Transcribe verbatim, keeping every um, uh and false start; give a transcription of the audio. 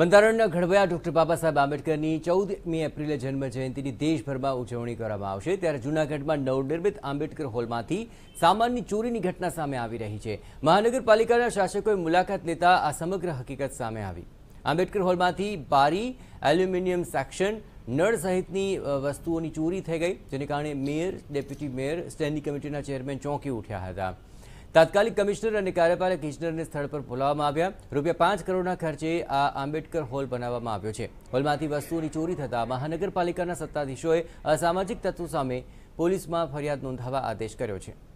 બંધારણના ઘડવૈયા ડોક્ટર બાબા સાહેબ આંબેડકરની ચૌદમી એપ્રિલે જન્મ જયંતિની દેશભરમાં ઉજવણી કરવામાં આવશે ત્યારે જૂનાગઢમાં નવનિર્મિત આંબેડકર હોલમાંથી સામાનની ચોરીની ઘટના સામે આવી રહી છે। મહાનગરપાલિકાના શાસકોએ મુલાકાત લેતા આ સમગ્ર હકીકત સામે આવી। આંબેડકર હોલમાંથી બારી, એલ્યુમિનિયમ સેક્શન, नळ सहितनी वस्तुओं की चोरी थी गई, जेने कारणे मेयर, डेप्यूटी मेयर, स्टेन्डिंग कमिटीना चेरमेन चौंकी उठ्या हता। तात्कालिक कमिश्नर और कार्यपालक इजनर ने स्थल पर बोलाववामां आव्या। रूपिया पांच करोड़ खर्चे आ आंबेडकर हॉल बनाववामां आव्यो छे। हॉलमांथी वस्तुओं की चोरी थता महानगरपालिकाना सत्ताधीशोए असामाजिक तत्वों सामे पोलीसमां फरियाद नोंधावा आदेश कर्यो छे।